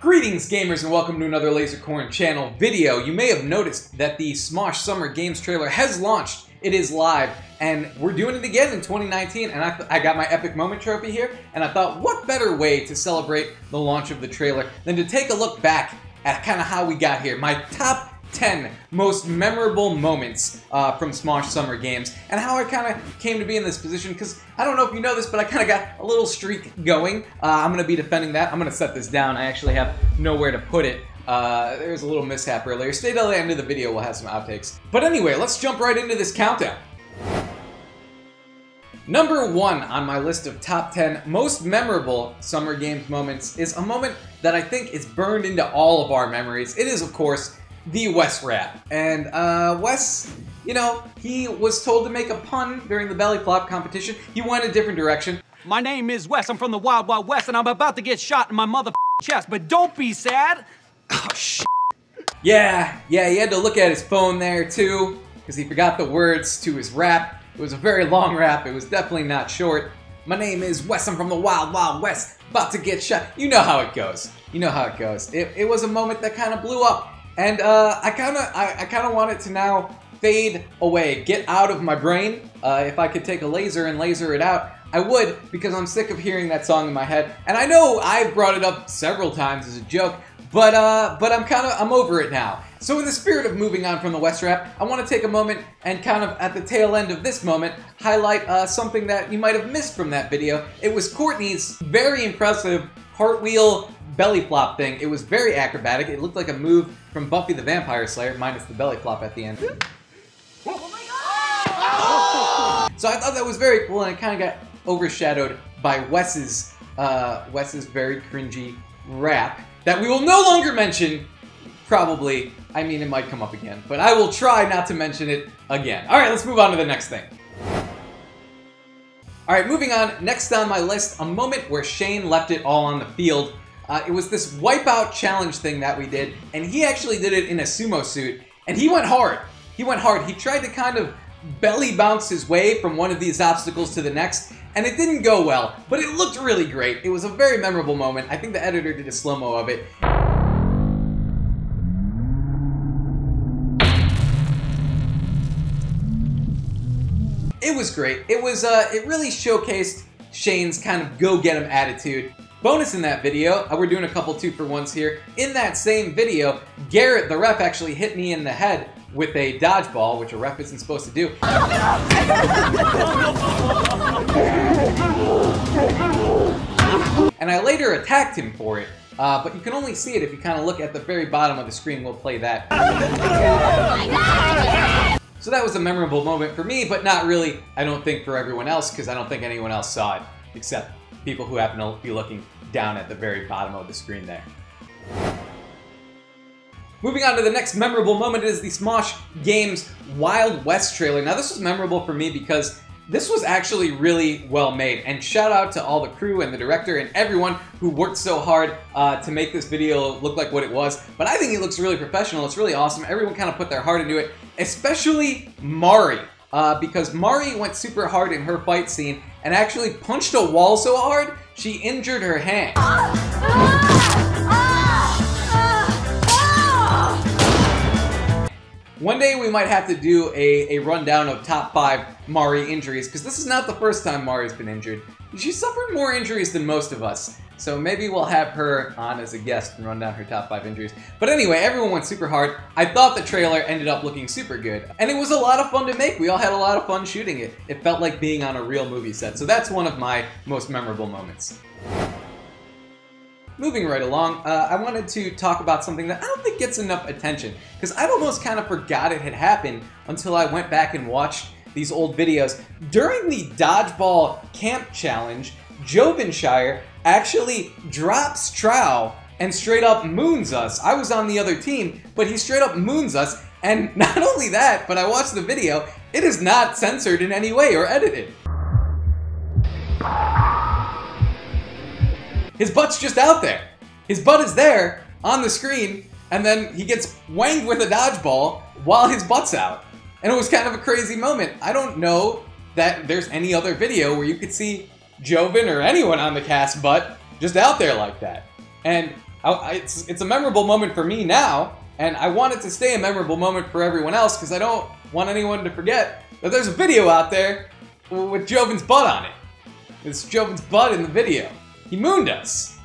Greetings gamers and welcome to another Lasercorn channel video. You may have noticed that the Smosh Summer Games trailer has launched. It is live and we're doing it again in 2019 and I got my Epic Moment trophy here and I thought what better way to celebrate the launch of the trailer than to take a look back at kind of how we got here. My top 10 most memorable moments from Smosh Summer Games and how I kind of came to be in this position, because I don't know if you know this, but I kind of got a little streak going. I'm going to be defending that. I'm going to set this down. I actually have nowhere to put it. There was a little mishap earlier. Stay till the end of the video. We'll have some outtakes. But anyway, let's jump right into this countdown. Number one on my list of top 10 most memorable Summer Games moments is a moment that I think is burned into all of our memories. It is, of course, the Wes rap. And Wes, you know, he was told to make a pun during the belly flop competition. He went a different direction. My name is Wes, I'm from the Wild Wild West, and I'm about to get shot in my mother chest, but don't be sad. Oh, shit. Yeah, he had to look at his phone there too, because he forgot the words to his rap. It was a very long rap, it was definitely not short. My name is Wes, I'm from the Wild Wild West, about to get shot. You know how it goes. It was a moment that kind of blew up. And I kind of want it to now fade away, get out of my brain. If I could take a laser and laser it out, I would, because I'm sick of hearing that song in my head. And I know I've brought it up several times as a joke, but I'm over it now. So in the spirit of moving on from the West rap, I want to take a moment and kind of at the tail end of this moment, highlight something that you might have missed from that video. It was Courtney's very impressive cartwheel belly flop thing. It was very acrobatic. It looked like a move from Buffy the Vampire Slayer, minus the belly flop at the end. Oh my God! So I thought that was very cool, and it kind of got overshadowed by Wes's very cringy rap that we will no longer mention. Probably. I mean, it might come up again, but I will try not to mention it again. All right, let's move on to the next thing. All right, moving on. Next on my list, a moment where Shayne left it all on the field. It was this wipeout challenge thing that we did, and he actually did it in a sumo suit, and he went hard. He tried to kind of belly bounce his way from one of these obstacles to the next, and it didn't go well, but it looked really great. It was a very memorable moment. I think the editor did a slow-mo of it. It was great. It was, it really showcased Shayne's kind of go-get-em attitude. Bonus in that video, we're doing a couple 2-for-1s here. In that same video, Garrett, the ref, actually hit me in the head with a dodgeball, which a ref isn't supposed to do. And I later attacked him for it, but you can only see it if you kind of look at the very bottom of the screen. We'll play that. So that was a memorable moment for me, but not really, I don't think, for everyone else, because I don't think anyone else saw it, except people who happen to be looking down at the very bottom of the screen there. Moving on to the next memorable moment is the Smosh Games Wild West trailer. Now this was memorable for me because this was actually really well made, and shout out to all the crew and the director and everyone who worked so hard to make this video look like what it was. But I think it looks really professional, it's really awesome. Everyone kind of put their heart into it, especially Mari. Because Mari went super hard in her fight scene and actually punched a wall so hard, she injured her hand. One day we might have to do a rundown of top 5 Mari injuries, because this is not the first time Mari's been injured. She suffered more injuries than most of us. So maybe we'll have her on as a guest and run down her top 5 injuries. But anyway, everyone went super hard. I thought the trailer ended up looking super good. And it was a lot of fun to make. We all had a lot of fun shooting it. It felt like being on a real movie set. So that's one of my most memorable moments. Moving right along, I wanted to talk about something that I don't think gets enough attention, because I almost kind of forgot it had happened until I went back and watched these old videos. During the Dodgeball Camp Challenge, Jovenshire actually drops Trow and straight up moons us. I was on the other team, but he straight up moons us. And not only that, but I watched the video, it is not censored in any way or edited. His butt's just out there. His butt is there on the screen, and then he gets wanged with a dodgeball while his butt's out. And it was kind of a crazy moment. I don't know that there's any other video where you could see Joven or anyone on the cast, but just out there like that. And It's a memorable moment for me now, and I want it to stay a memorable moment for everyone else because I don't want anyone to forget that there's a video out there with Joven's butt on it. It's Joven's butt in the video. He mooned us.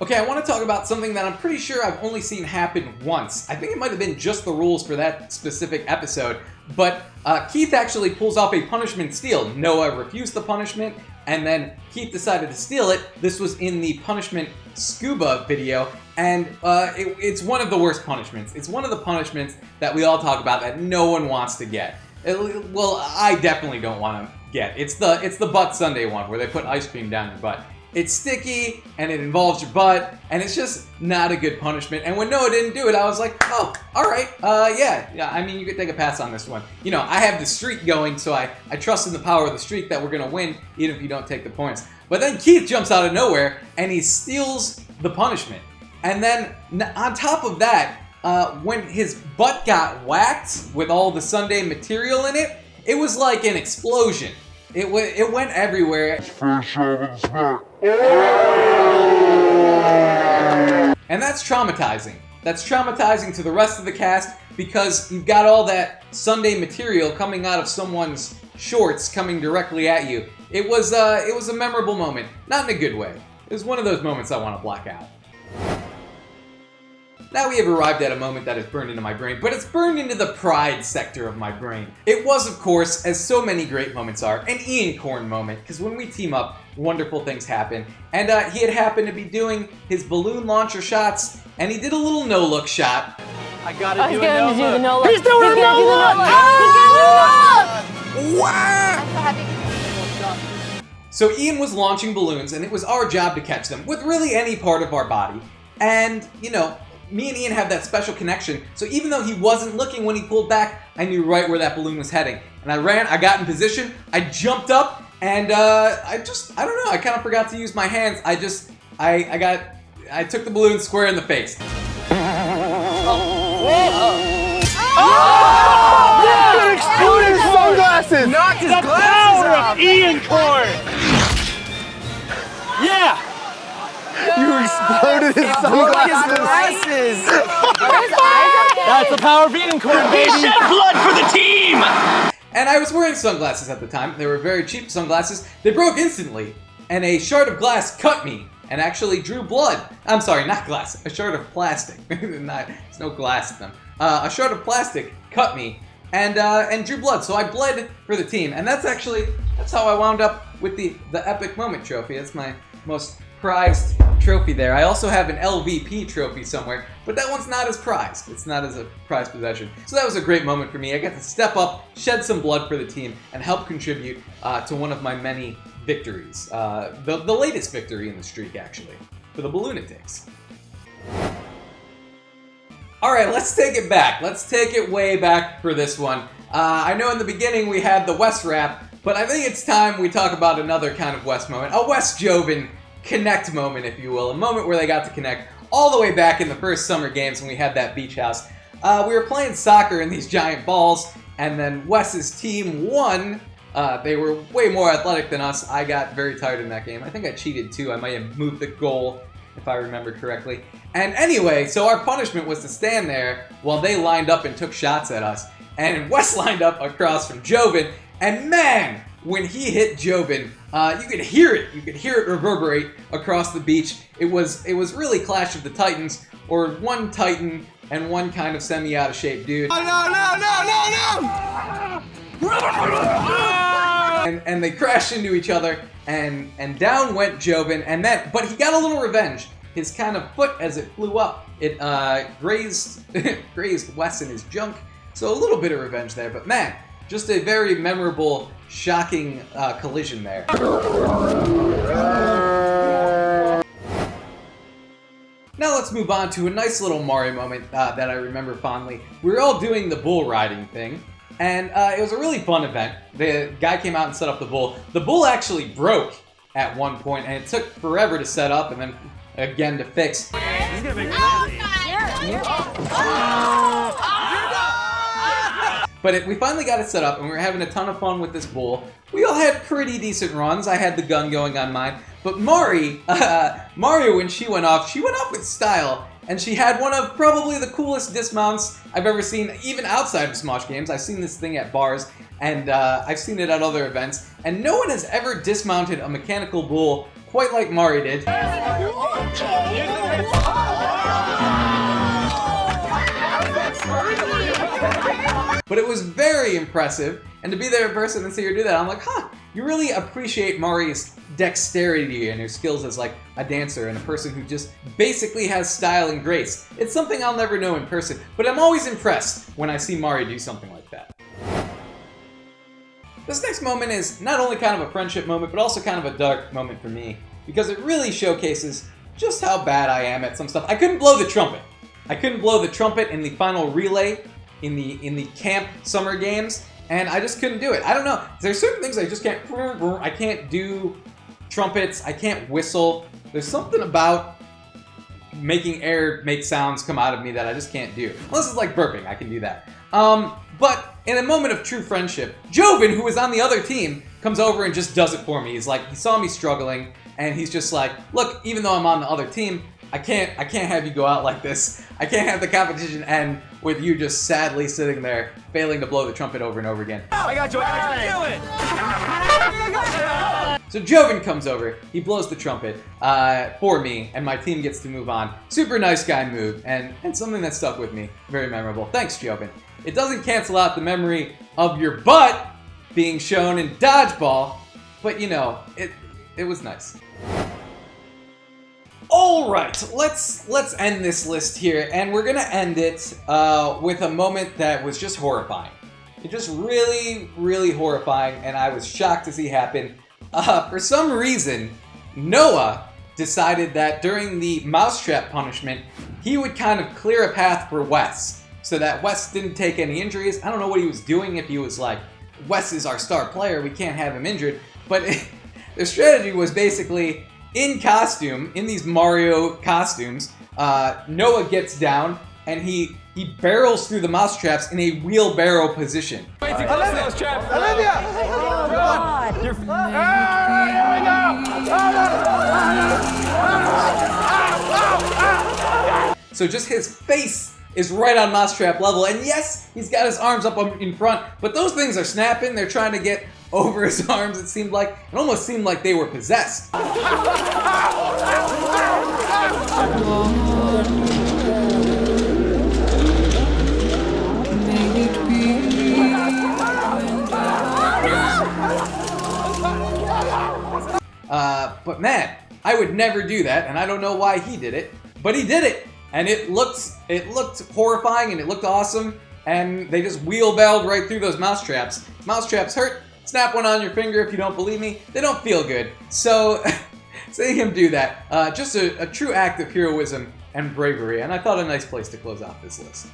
Okay, I want to talk about something that I'm pretty sure I've only seen happen once. I think it might have been just the rules for that specific episode, but Keith actually pulls off a punishment steal. Noah refused the punishment, and then Keith decided to steal it. This was in the punishment scuba video, and it's one of the worst punishments. It's one of the punishments that we all talk about that no one wants to get. Well, I definitely don't want to get. It's the butt Sunday one where they put ice cream down your butt. It's sticky, and it involves your butt, and it's just not a good punishment. And when Noah didn't do it, I was like, oh, all right, yeah, I mean, you could take a pass on this one. You know, I have the streak going, so I trust in the power of the streak that we're going to win, even if you don't take the points. But then Keith jumps out of nowhere, and he steals the punishment. And then, on top of that, when his butt got whacked with all the Sunday material in it, it was like an explosion. It went everywhere. And that's traumatizing. That's traumatizing to the rest of the cast because you've got all that Sunday material coming out of someone's shorts coming directly at you. It was a memorable moment. Not in a good way. It was one of those moments I want to block out. Now we have arrived at a moment that is burned into my brain, but it's burned into the pride sector of my brain. It was, of course, as so many great moments are, an Ian Corn moment, because when we team up, wonderful things happen. And he had happened to be doing his balloon launcher shots, and he did a little no-look shot. I was gonna do the no-look. He's doing a no-look! Wow! So Ian was launching balloons, and it was our job to catch them with really any part of our body. And, you know, me and Ian have that special connection, so even though he wasn't looking when he pulled back, I knew right where that balloon was heading. And I ran, I got in position, I jumped up, and I don't know, I kind of forgot to use my hands. I took the balloon square in the face. Oh! Exploded his sunglasses! Knocked his glasses off! Ian Corn! Yeah! You exploded his sunglasses! That's the power of Ian Corn, baby! Shed blood for the team! And I was wearing sunglasses at the time. They were very cheap sunglasses. They broke instantly, and a shard of glass cut me and actually drew blood. I'm sorry, not glass. A shard of plastic. There's no glass in them. A shard of plastic cut me and drew blood, so I bled for the team. And that's how I wound up with the Epic Moment trophy. That's my most prized trophy there. I also have an LVP trophy somewhere, but that one's not as prized. It's not as a prized possession. So that was a great moment for me. I got to step up, shed some blood for the team, and help contribute to one of my many victories. The latest victory in the streak, actually, for the Balloonatics. Alright, let's take it back. Let's take it way back for this one. I know in the beginning we had the West rap, but I think it's time we talk about another kind of West moment. A West Joven connect moment, if you will. A moment where they got to connect all the way back in the first Summer Games when we had that beach house. We were playing soccer in these giant balls, and then Wes's team won. They were way more athletic than us. I got very tired in that game. I think I cheated too. I might have moved the goal, if I remember correctly. And anyway, so our punishment was to stand there while they lined up and took shots at us. And Wes lined up across from Joven, and man, when he hit Joven, you could hear it. You could hear it reverberate across the beach. It was really Clash of the Titans, or one Titan and one kind of semi-out-of-shape dude. Oh, no, no, no, no, no! And they crashed into each other, and down went Joven, but he got a little revenge. His kind of foot, as it flew up, it grazed Wes in his junk. So a little bit of revenge there, but man, just a very memorable, shocking collision there. Now let's move on to a nice little Mario moment that I remember fondly. We were all doing the bull riding thing, and it was a really fun event. The guy came out and set up the bull. The bull actually broke at one point, and it took forever to set up and then again to fix. He's gonna make But we finally got it set up, and we were having a ton of fun with this bull. We all had pretty decent runs. I had the gun going on mine. But Mari, Mario, when she went off with style. And she had one of probably the coolest dismounts I've ever seen, even outside of Smosh Games. I've seen this thing at bars, and I've seen it at other events. And no one has ever dismounted a mechanical bull quite like Mari did. But it was very impressive. And to be there in person and see her do that, I'm like, huh, you really appreciate Mari's dexterity and her skills as like a dancer and a person who just basically has style and grace. It's something I'll never know in person, but I'm always impressed when I see Mari do something like that. This next moment is not only kind of a friendship moment, but also kind of a dark moment for me, because it really showcases just how bad I am at some stuff. I couldn't blow the trumpet. I couldn't blow the trumpet in the final relay in the camp summer games, and I just couldn't do it. I don't know. There's certain things I just can't. I can't do trumpets. I can't whistle. There's something about making air make sounds come out of me that I just can't do. Unless it's like burping, I can do that. But in a moment of true friendship, Joven, who is on the other team, comes over and just does it for me. He's like, he saw me struggling, and he's just like, look, even though I'm on the other team, I can't have you go out like this. I can't have the competition end with you just sadly sitting there, failing to blow the trumpet over and over again. Oh, I got you, I got you. So Joven comes over, he blows the trumpet for me, and my team gets to move on. Super nice guy move, and something that stuck with me. Very memorable. Thanks, Joven. It doesn't cancel out the memory of your butt being shown in dodgeball, but you know, it was nice. All right, let's end this list here, and we're gonna end it with a moment that was just horrifying. It just really, really horrifying, and I was shocked to see happen. For some reason, Noah decided that during the mousetrap punishment, he would kind of clear a path for Wes, so that Wes didn't take any injuries. I don't know what he was doing, if he was like, Wes is our star player, we can't have him injured, but their strategy was basically, in costume, in these Mario costumes, Noah gets down and he barrels through the mousetraps in a wheelbarrow position. Olivia! Olivia! So just his face is right on mousetrap level, and yes, he's got his arms up in front, but those things are snapping, they're trying to get over his arms, it seemed like. It almost seemed like they were possessed. But man, I would never do that, and I don't know why he did it, but he did it, and it looked horrifying, and it looked awesome, and they just wheelbarrowed right through those mousetraps. Mousetraps hurt. Snap one on your finger if you don't believe me. They don't feel good. So, seeing him do that, just a true act of heroism and bravery, and I thought a nice place to close out this list.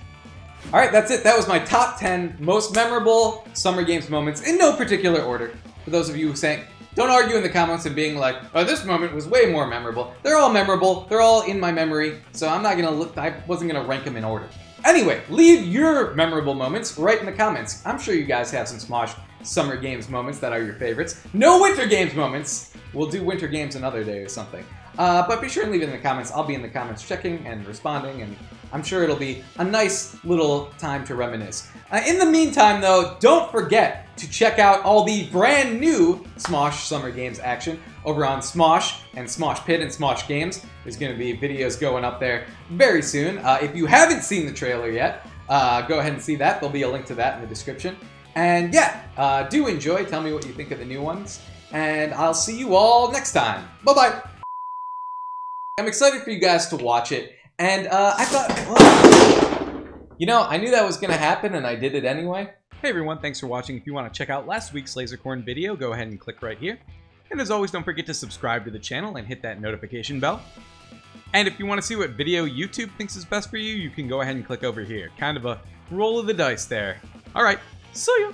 All right, that's it. That was my top 10 most memorable Summer Games moments in no particular order. For those of you who saying, don't argue in the comments and being like, oh, this moment was way more memorable. They're all memorable. They're all in my memory, so I'm not gonna look. I wasn't gonna rank them in order. Anyway, leave your memorable moments right in the comments. I'm sure you guys have some Smosh Summer Games moments that are your favorites. No Winter Games moments. We'll do Winter Games another day or something. But be sure and leave it in the comments. I'll be in the comments checking and responding, and I'm sure it'll be a nice little time to reminisce. In the meantime, though, don't forget to check out all the brand new Smosh Summer Games action over on Smosh and Smosh Pit and Smosh Games. There's going to be videos going up there very soon. If you haven't seen the trailer yet, go ahead and see that. There'll be a link to that in the description. And yeah, do enjoy. Tell me what you think of the new ones. And I'll see you all next time. Bye-bye. I'm excited for you guys to watch it. And I thought, well, you know, I knew that was going to happen and I did it anyway. Hey everyone, thanks for watching. If you want to check out last week's Lasercorn video, go ahead and click right here. And as always, don't forget to subscribe to the channel and hit that notification bell. And if you want to see what video YouTube thinks is best for you, you can go ahead and click over here. Kind of a roll of the dice there. All right. See ya!